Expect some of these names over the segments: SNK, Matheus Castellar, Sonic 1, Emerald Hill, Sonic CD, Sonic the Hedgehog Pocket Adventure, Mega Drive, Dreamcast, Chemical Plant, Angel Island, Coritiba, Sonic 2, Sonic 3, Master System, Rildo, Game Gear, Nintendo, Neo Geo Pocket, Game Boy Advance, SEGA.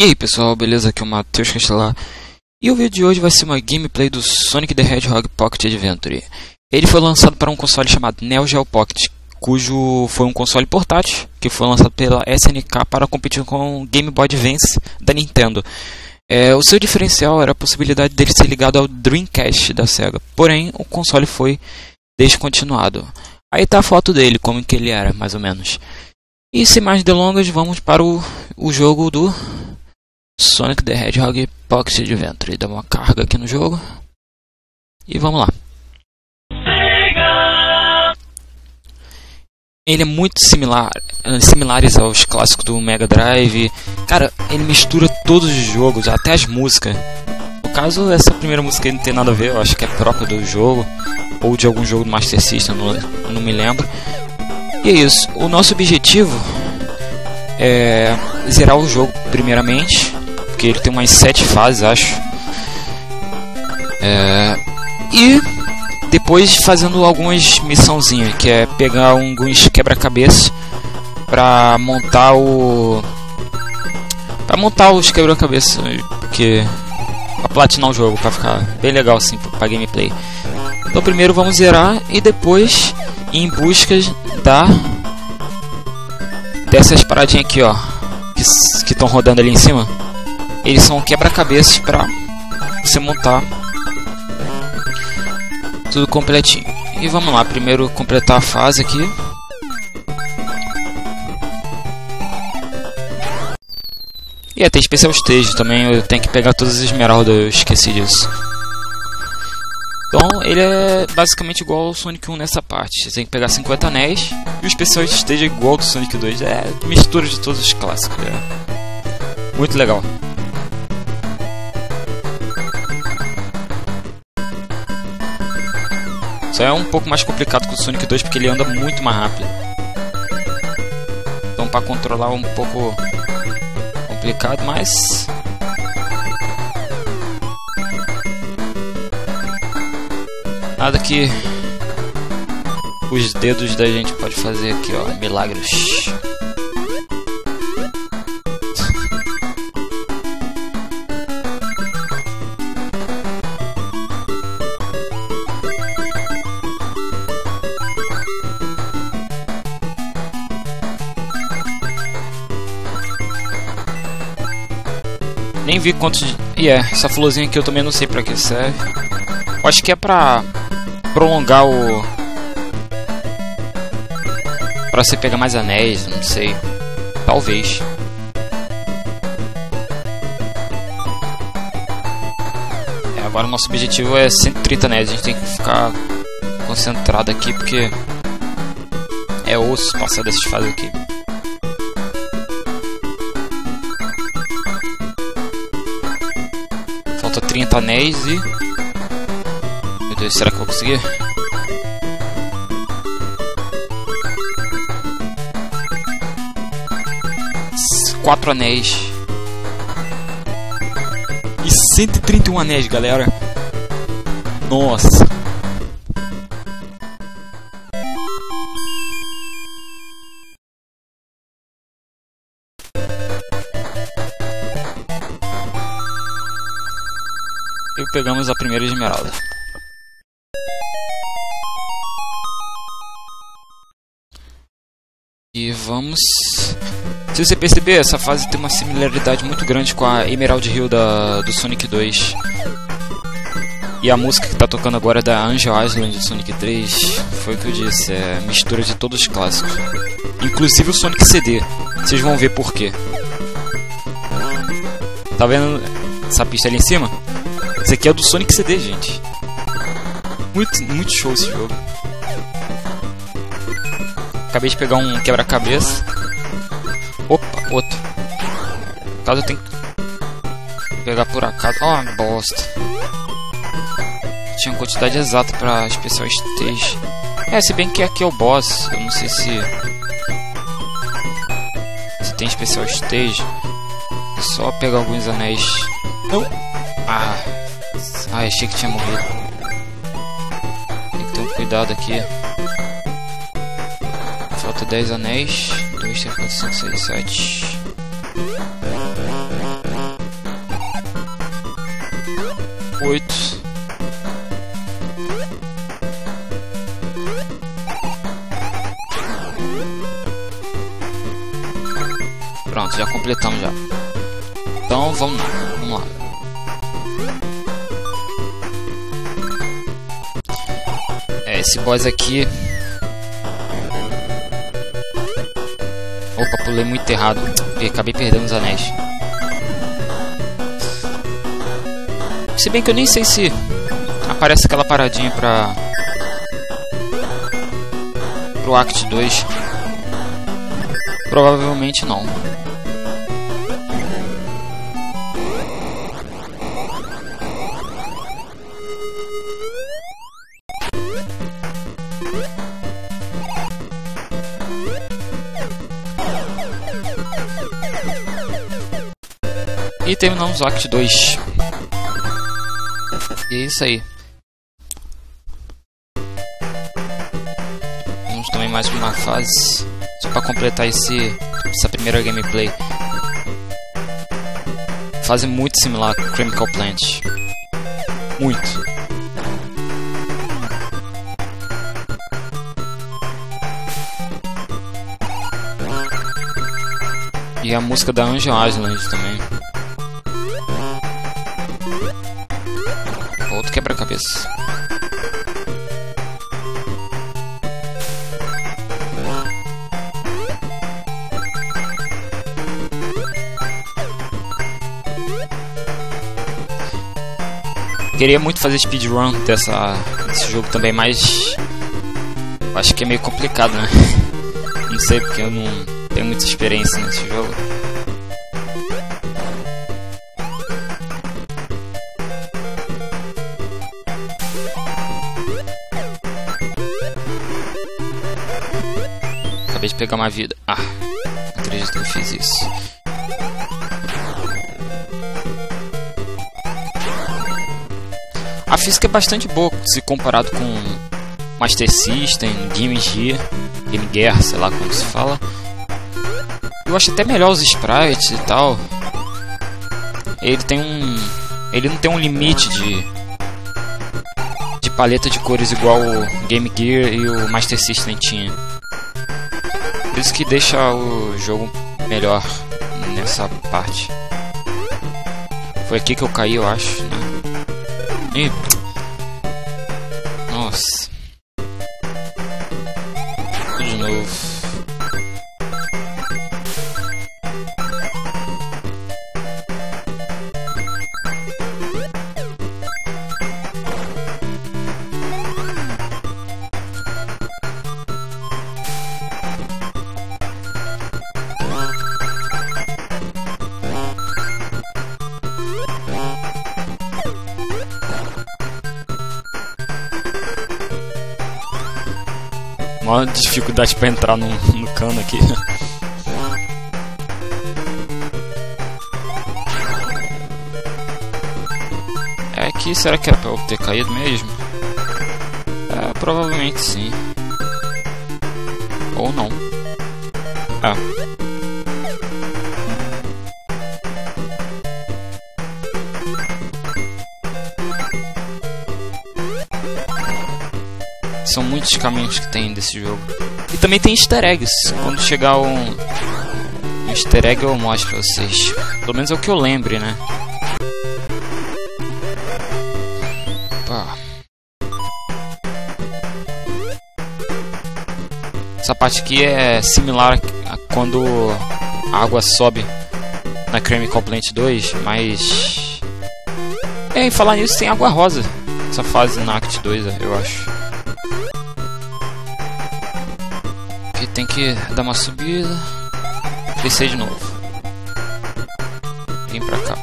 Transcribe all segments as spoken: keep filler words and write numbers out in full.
E aí pessoal, beleza? Aqui é o Matheus Castellar. E o vídeo de hoje vai ser uma gameplay do Sonic the Hedgehog Pocket Adventure. Ele foi lançado para um console chamado Neo Geo Pocket, cujo foi um console portátil que foi lançado pela S N K para competir com o Game Boy Advance da Nintendo. É, o seu diferencial era a possibilidade dele ser ligado ao Dreamcast da SEGA, porém o console foi descontinuado. Aí tá a foto dele, como que ele era, mais ou menos. E sem mais delongas, vamos para o, o jogo do Sonic the Hedgehog Pocket Adventure. Dá uma carga aqui no jogo. E vamos lá. Ele é muito similar, similares aos clássicos do Mega Drive. Cara, ele mistura todos os jogos, até as músicas. No caso, essa primeira música não tem nada a ver, eu acho que é própria do jogo. Ou de algum jogo do Master System, não, não me lembro. E é isso, o nosso objetivo é zerar o jogo primeiramente, porque ele tem umas sete fases, acho. É, e depois fazendo algumas missãozinhas, que é pegar alguns quebra-cabeça para montar o para montar os quebra-cabeça, porque para platinar o jogo, para ficar bem legal assim para gameplay. Então primeiro vamos zerar e depois ir em busca da dessas paradinhas aqui, ó, que estão rodando ali em cima. Eles são quebra-cabeças para você montar tudo completinho. E vamos lá, primeiro completar a fase aqui. E até especial stage também, eu tenho que pegar todas as esmeraldas, eu esqueci disso. Então ele é basicamente igual ao Sonic um nessa parte. Você tem que pegar cinquenta anéis. E o especial stage é igual ao do Sonic dois. É mistura de todos os clássicos, é muito legal. Só é um pouco mais complicado que o Sonic dois, porque ele anda muito mais rápido. Então para controlar é um pouco complicado, mas... nada que os dedos da gente pode fazer aqui, ó, milagres. Nem vi quantos... E yeah, é, essa florzinha aqui eu também não sei pra que serve. Eu acho que é pra... prolongar o... pra você pegar mais anéis, não sei. Talvez. É, agora o nosso objetivo é cento e trinta anéis. A gente tem que ficar concentrado aqui, porque... é osso passar dessas fases aqui. Falta trinta anéis e... será que eu vou conseguir? quatro anéis e cento e trinta e um anéis, galera. Nossa. E pegamos a primeira esmeralda. E vamos... se você perceber, essa fase tem uma similaridade muito grande com a Emerald Hill da, do Sonic dois. E a música que tá tocando agora é da Angel Island do Sonic três. Foi o que eu disse, é mistura de todos os clássicos. Inclusive o Sonic C D. Vocês vão ver porquê. Tá vendo essa pista ali em cima? Esse aqui é do Sonic C D, gente. Muito, muito show esse jogo. Acabei de pegar um quebra-cabeça. Opa, outro. No caso eu tenho que pegar por acaso. Oh, bosta. Tinha uma quantidade exata pra especial stage. É, se bem que aqui é o boss. Eu não sei se... se tem especial stage. É só pegar alguns anéis. Não. Ah. Ah, achei que tinha morrido. Tem que ter um cuidado aqui. dez anéis, dois, três, quatro, cinco, seis, sete. circuitos. Pronto, já completamos já. Então vamos lá, vamos lá. É, esse boss aqui... Opa, pulei muito errado e acabei perdendo os anéis. Se bem que eu nem sei se aparece aquela paradinha para pro Act dois. Provavelmente não. E terminamos o Act dois. E é isso aí. Vamos também mais uma fase. Só para completar esse, essa primeira gameplay. Fase muito similar a Chemical Plant. Muito. E a música da Angel Island também. Outro quebra-cabeça. Queria muito fazer speedrun dessa, desse jogo também, mas acho que é meio complicado, né? Não sei, porque eu não tenho muita experiência nesse jogo. Acabei de pegar uma vida. Ah, não acredito que eu fiz isso. A física é bastante boa se comparado com Master System, Game Gear, Game Gear, sei lá como se fala. Eu acho até melhor os sprites e tal. Ele tem um, ele não tem um limite de de paleta de cores igual o Game Gear e o Master System tinha. Por isso que deixa o jogo melhor nessa parte. Foi aqui que eu caí, eu acho, né? Ih. Nossa. De novo. Maior dificuldade para entrar no, no cano aqui. É aqui, será que era para eu ter caído mesmo? É, provavelmente sim. Ou não. Ah. São muitos caminhos que tem desse jogo. E também tem easter eggs. Quando chegar um, um easter egg eu mostro pra vocês. Pelo menos é o que eu lembre, né? Opa. Essa parte aqui é similar a quando a água sobe na Chemical Plant dois, mas... É, em falar nisso tem água rosa. Essa fase na Act dois, eu acho. Tem que dar uma subida, descer de novo, vem pra cá.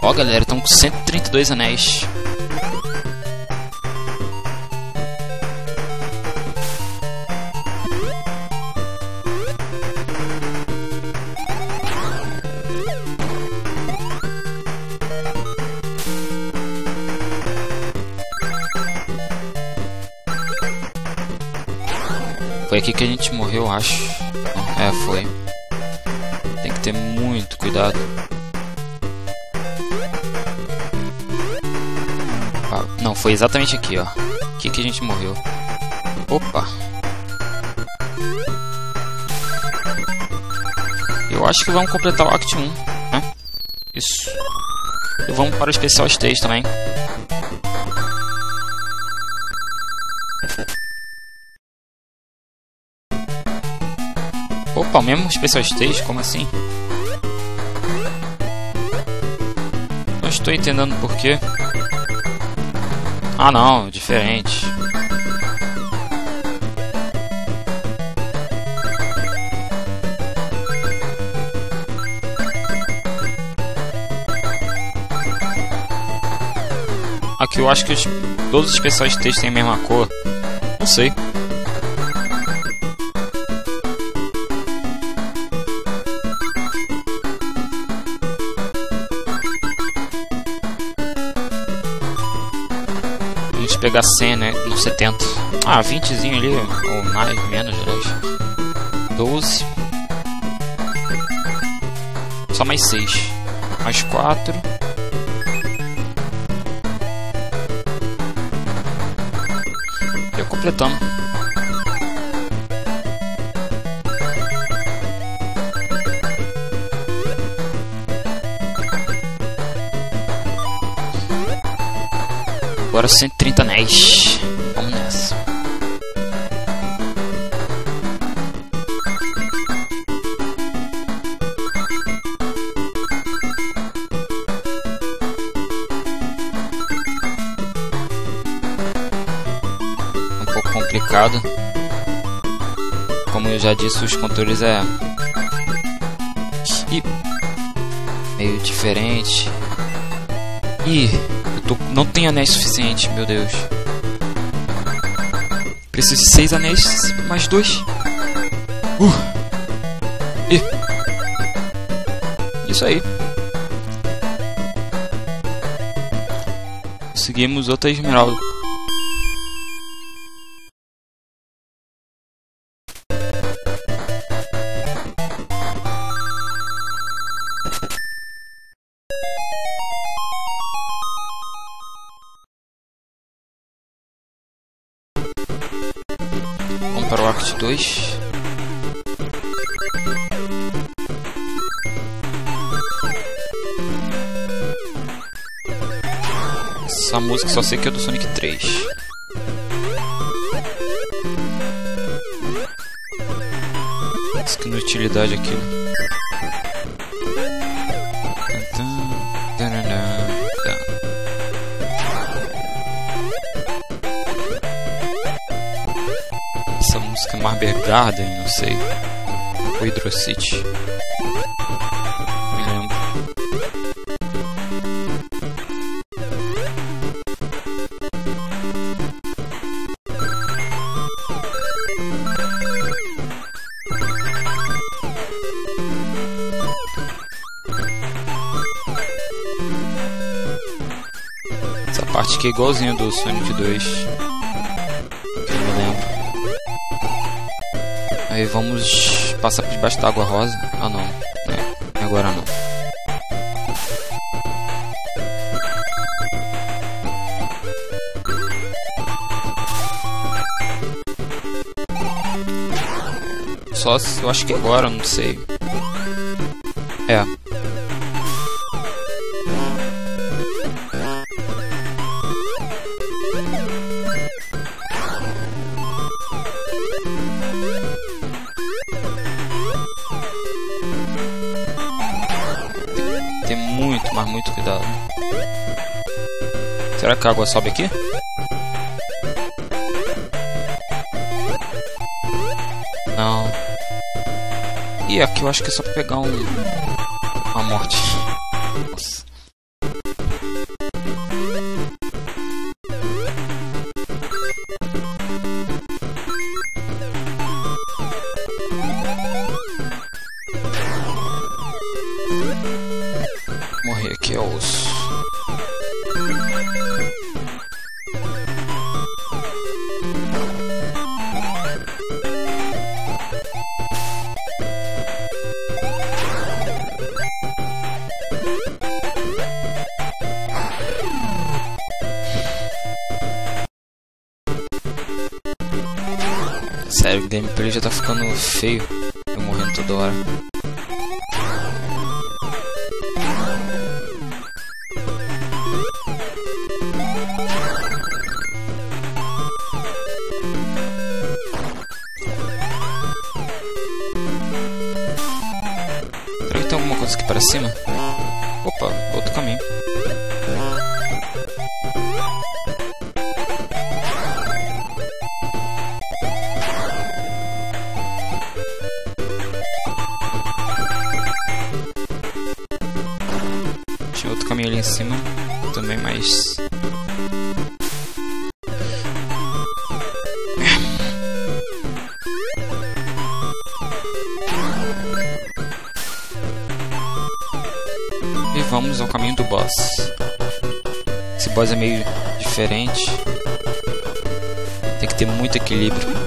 Ó galera, estão com cento e trinta e dois anéis. Foi aqui que a gente morreu, acho. É, foi. Tem que ter muito cuidado. Ah, não, foi exatamente aqui, ó. Aqui que a gente morreu. Opa! Eu acho que vamos completar o Act um, né? Isso. E vamos para o Special Stage também. Opa, mesmo Special Stage? Como assim? Não estou entendendo por quê. Ah não, diferente. Aqui eu acho que os, todos os Special Stages têm a mesma cor. Não sei. Pegar cem, né? No setenta. Ah, vintezinho ali, ou mais, menos, aliás. doze. Só mais seis. Mais quatro. E completamos. Agora cento e trinta anéis. Vamos nessa. Um pouco complicado. Como eu já disse, os controles é Ih. meio diferente. Ih. Não tem anéis suficiente, meu Deus. Preciso de seis anéis, mais dois. Uh. E. Isso aí. Conseguimos outra esmeralda. dois. Essa música só sei que é do Sonic três. Isso que inutilidade aqui. Marber Garden, não sei. Ou Hydro City. Me lembro. Essa parte aqui é igualzinha do Sonic dois. Aí vamos passar por debaixo da água rosa. Ah não, é, agora não. Só eu acho que agora, não sei. É. Muito cuidado. Será que a água sobe aqui? Não. E aqui eu acho que é só pra pegar um... uma morte. Nossa. gameplay já tá ficando feio. Eu morrendo toda hora. Será que tem alguma coisa aqui para cima? Opa, outro caminho. Ali em cima também, mas e vamos ao caminho do boss. Esse boss é meio diferente, tem que ter muito equilíbrio.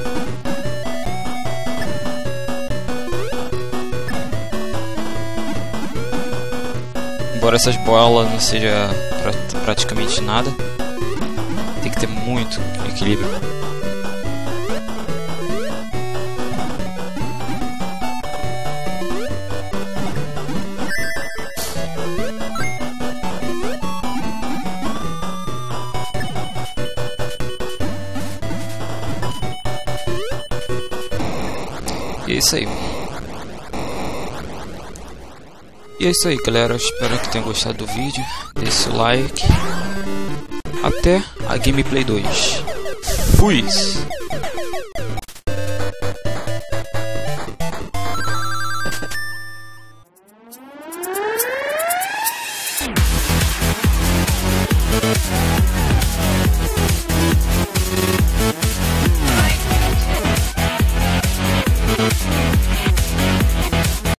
Embora essas bolas não seja pra, praticamente nada, tem que ter muito equilíbrio. E é isso aí. E é isso aí, galera, eu espero que tenham gostado do vídeo, deixe o like, até a Gameplay dois, fui!